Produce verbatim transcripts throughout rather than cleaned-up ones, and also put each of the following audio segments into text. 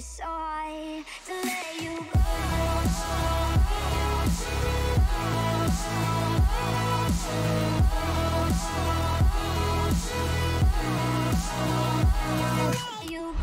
decide to let you go. You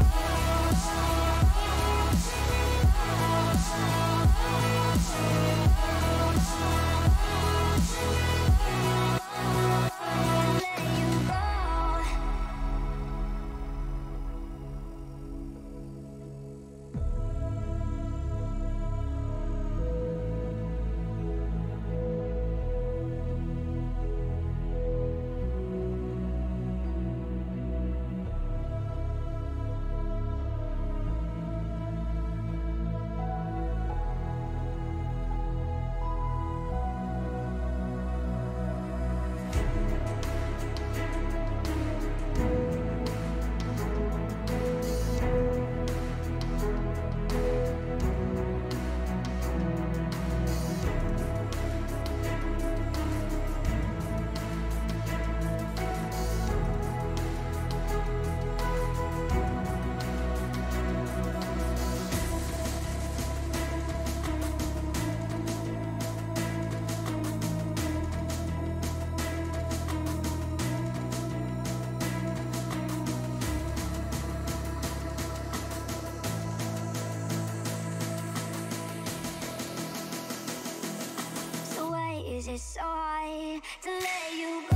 it's hard to let you go.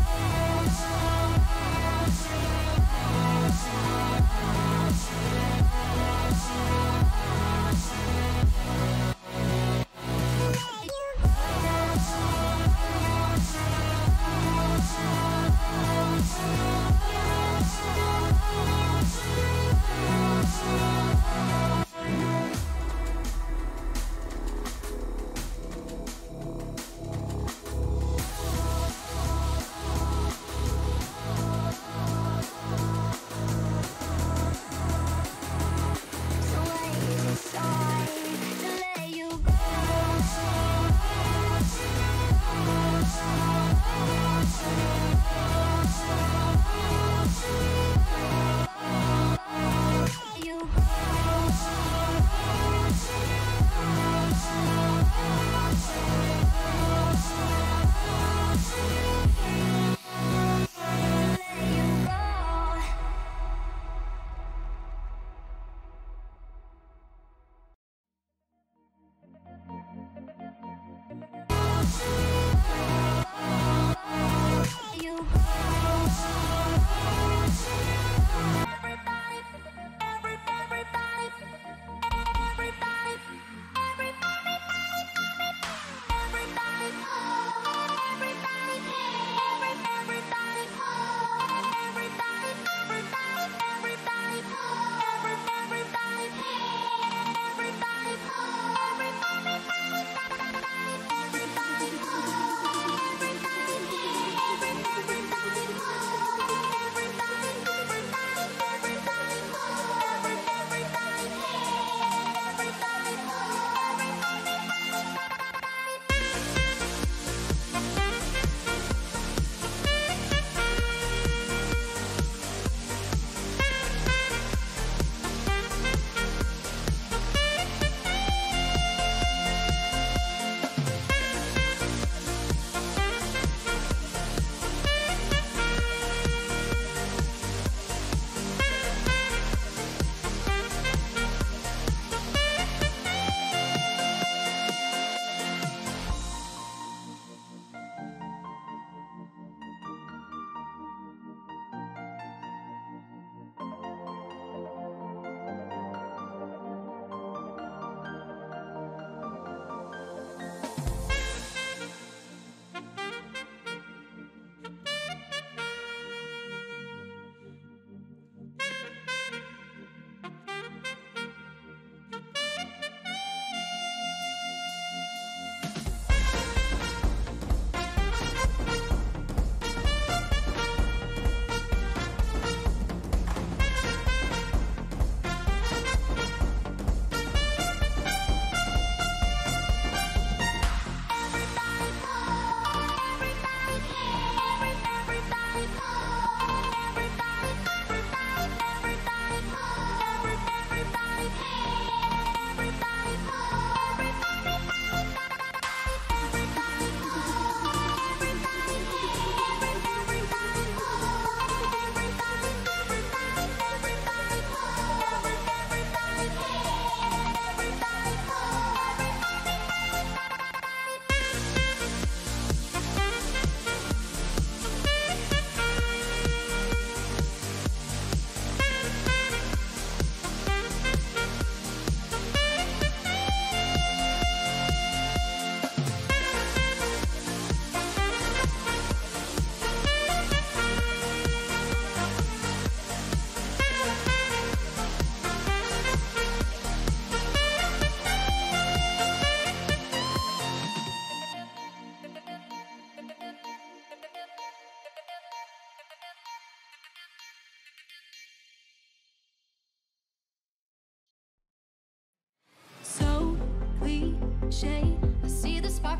Oh,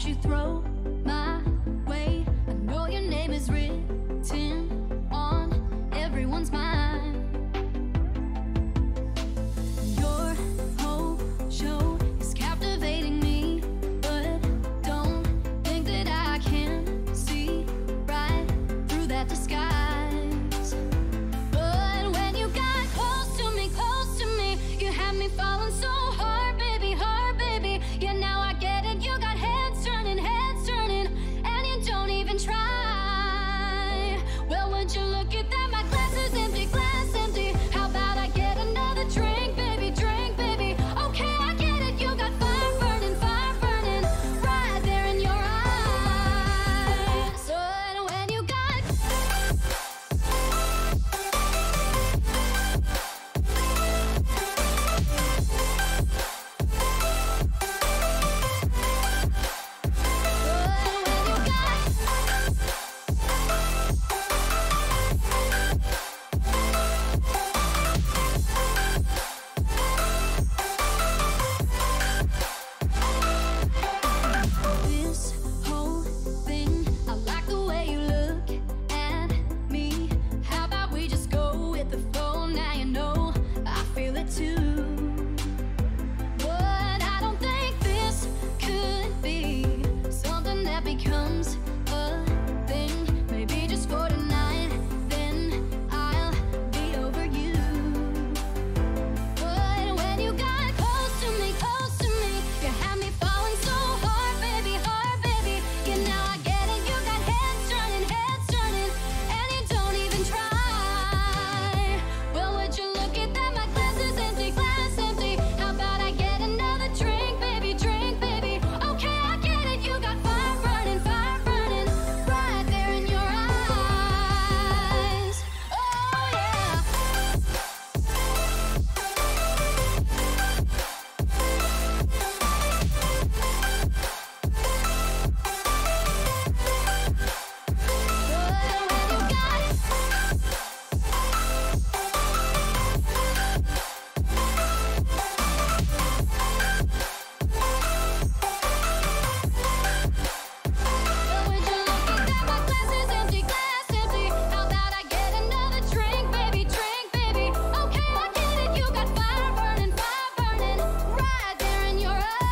you throw my way. I know your name is written on everyone's mind. Your whole show is captivating me, but don't think that I can see right through that disguise. But when you got close to me, close to me, you had me falling so hard, baby, hard, baby. Yeah, now I get it, you got heads turning, heads turning, and you don't even try. Well, would you look at that, my glass is empty, glass empty. How about I get another drink, baby, drink, baby. Okay, I get it, you got fire burning, fire burning, right there in your eyes. So when you got this whole thing, I like the way you look at me. How about we just go with the flow? Now you know I feel it too. But I don't think this could be something that becomes a thing. Maybe just for tonight, then I'll be over you. But when you got close to me, close to me, you had me falling so hard, baby, hard, baby. Yeah, now I get it, you got heads turning, heads turning, and you don't even try. Well, would you look at that, my glass is empty, glass empty. How about I get another drink, baby, drink, baby. Okay, I get it, you got fire burning, fire burning, right there in your eyes. Oh yeah. But when you got But would you look at that, my glass is empty, glass empty. How about I get another drink, baby, drink, baby. Okay, I get it, you got fire burning, fire burning, right there in your eyes.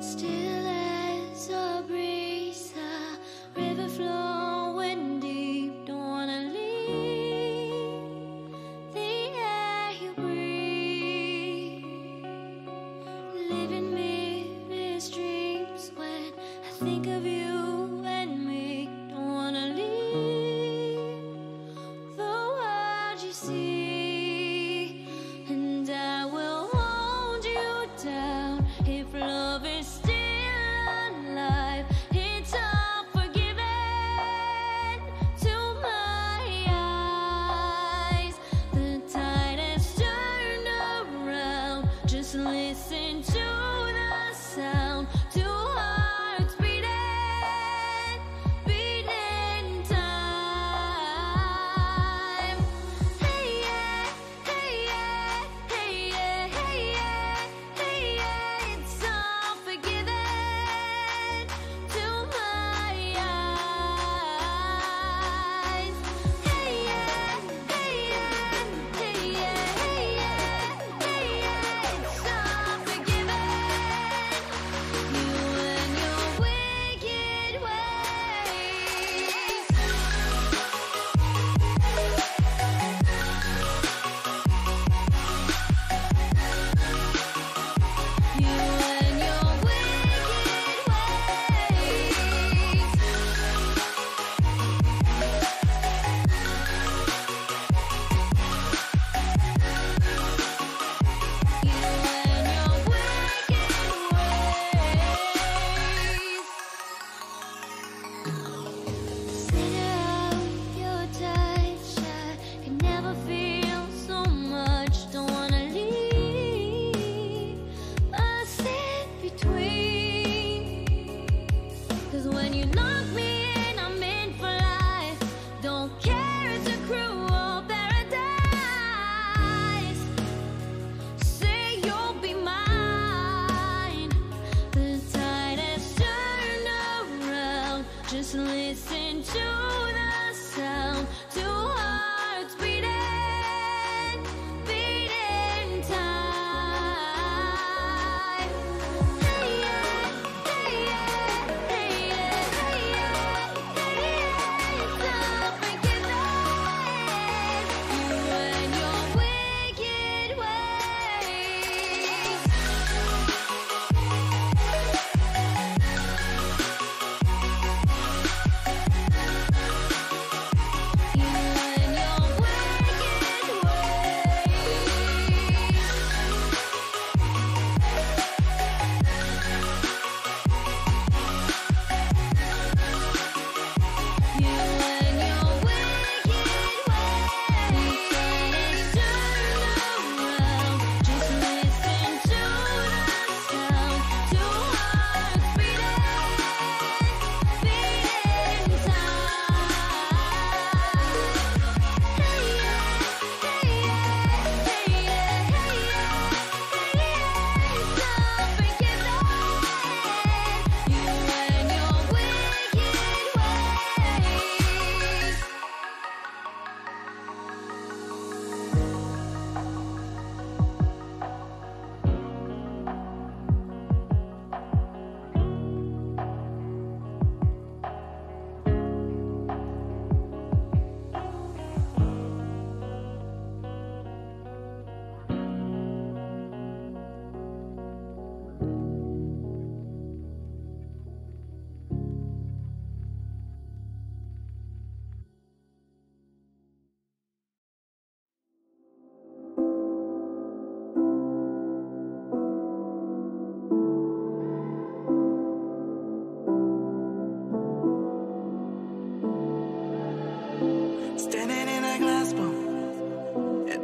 Still as a breeze, a river flowing deep. Don't wanna leave the air you breathe. Living meaningless dreams when I think of you and me. Don't wanna leave the world you see. And I will hold you down if love is still alive. It's unforgiven to my eyes. The tide has turned around. Just listen to the sound. Two hearts beating.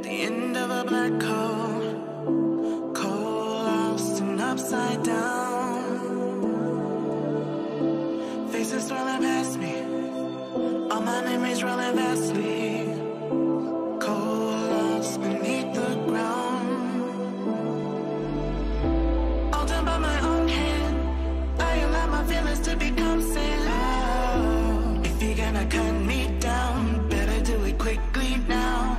the end of a black hole, lost and upside down. Faces swirling past me, all my memories rolling vastly, cold, lost beneath the ground. All done by my own hand, I allow my feelings to become sand. Loud, if you're gonna cut me down, better do it quickly now.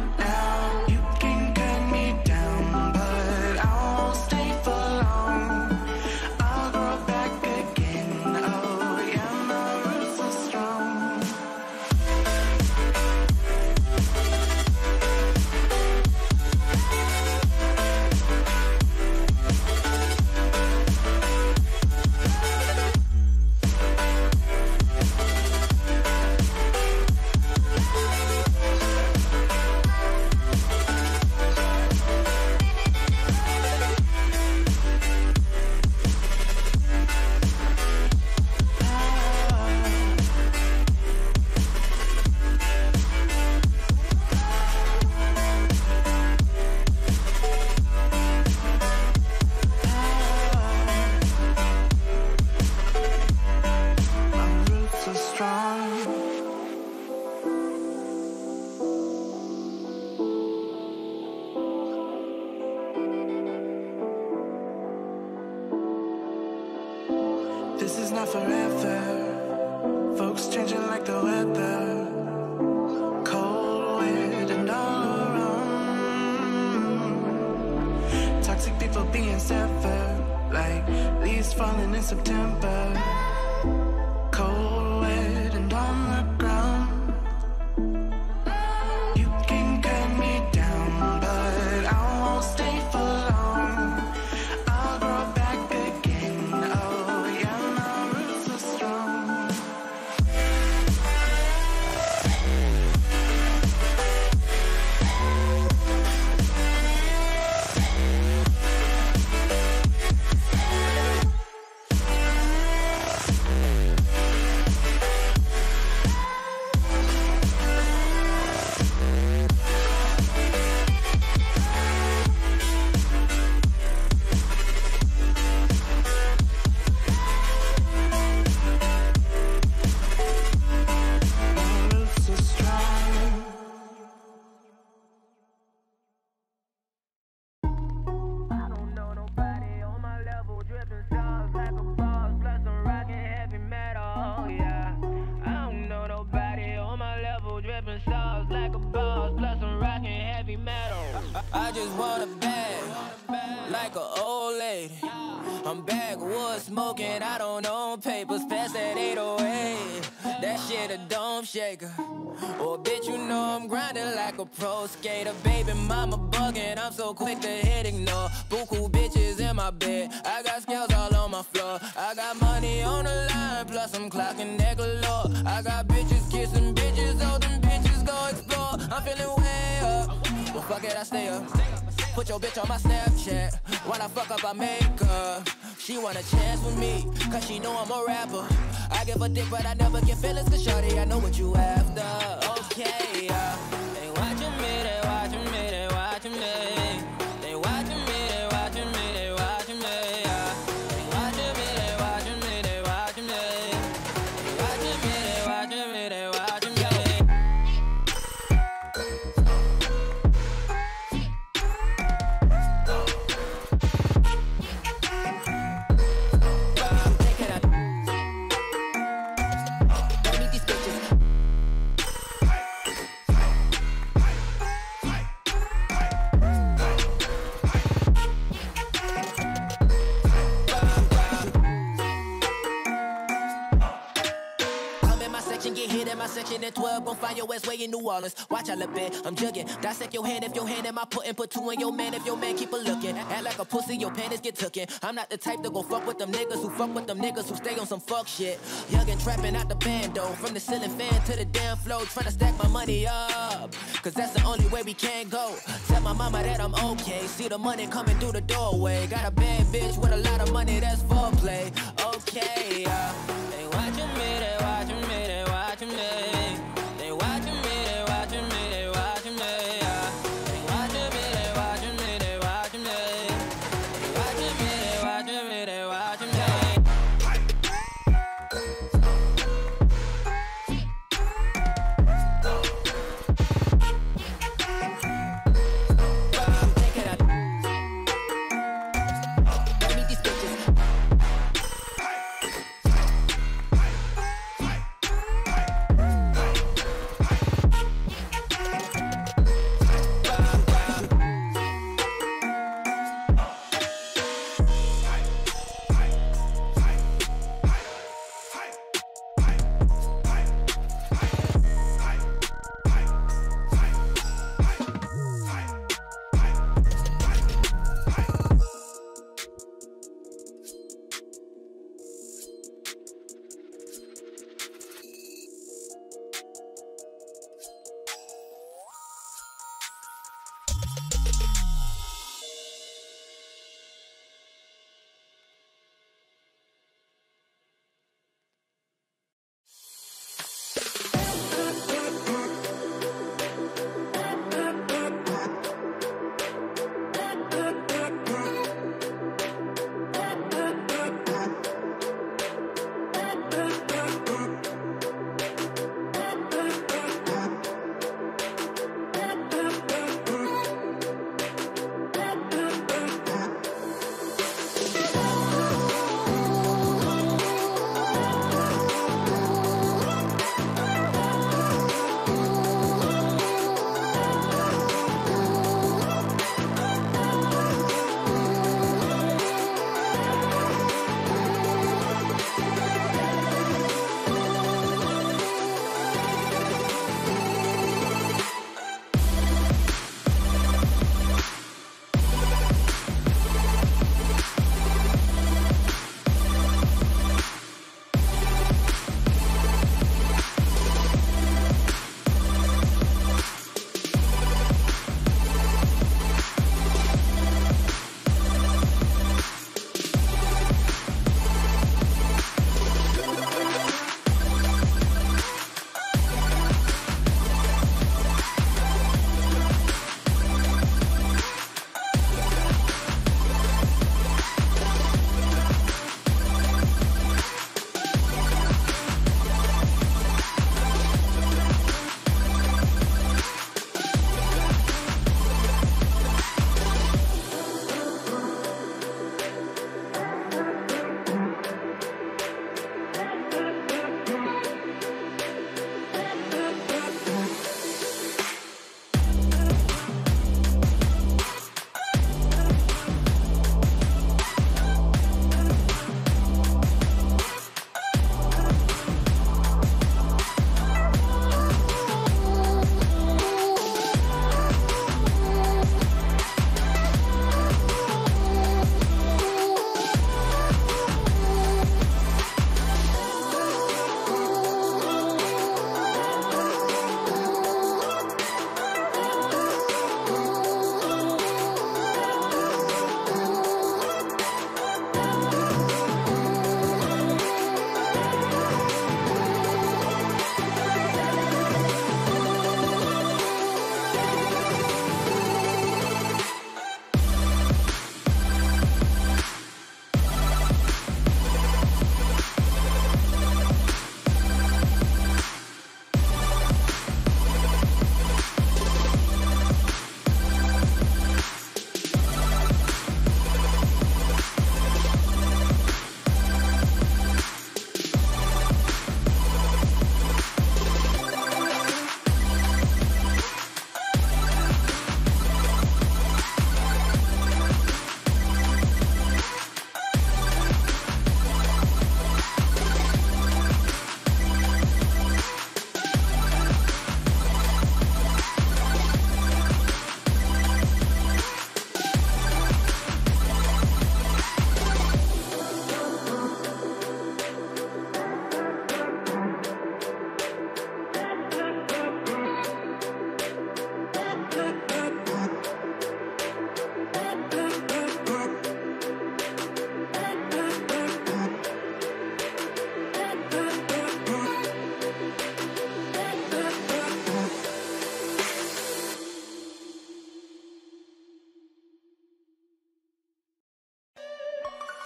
This is not forever, folks changing like the weather, cold, weird and all around. Toxic people being severed, like leaves falling in September, cold, weird and on the ground. You can cut me down, but I won't stay for long. I'll grow back again, oh. I just want a bag, like an old lady. I'm backwoods smoking, I don't own papers. Pass that eight oh eight, that shit a dome shaker. Oh bitch, you know I'm grinding like a pro skater. Baby mama bugging, I'm so quick to hit ignore. Buku bitches in my bed, I got scales all on my floor. I got money on the line, plus I'm clocking that galore. I got bitches kissing bitches, all them bitches go explore. I'm feeling way up, well fuck it, I stay up. Put your bitch on my Snapchat, while I fuck up I make her. She want a chance with me, cause she know I'm a rapper. I give a dick but I never get feelings, cause shawty I know what you after. Okay, yeah. They watching me, they watching me, they watching me. They watching me, they watching me, they watching me. They watching me, they watching me, they watching me. They watching me, they watching me, they watching me. Section at twelve, gon' find your ass way in New Orleans. Watch out a bit, I'm jugging. Dissect your hand if your hand in my puttin'. Put two in your man if your man keep a looking. Act like a pussy, your panties get tookin'. I'm not the type to go fuck with them niggas who fuck with them niggas who stay on some fuck shit. Young and trappin' out the bando, from the ceiling fan to the damn floor, tryna stack my money up, cause that's the only way we can go. Tell my mama that I'm okay. See the money coming through the doorway. Got a bad bitch with a lot of money, that's foreplay. Okay, uh, they watchin' me, they watchin' me, they watchin' me. They watching me, they watching me, they watching me, yeah. They watching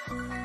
Bye.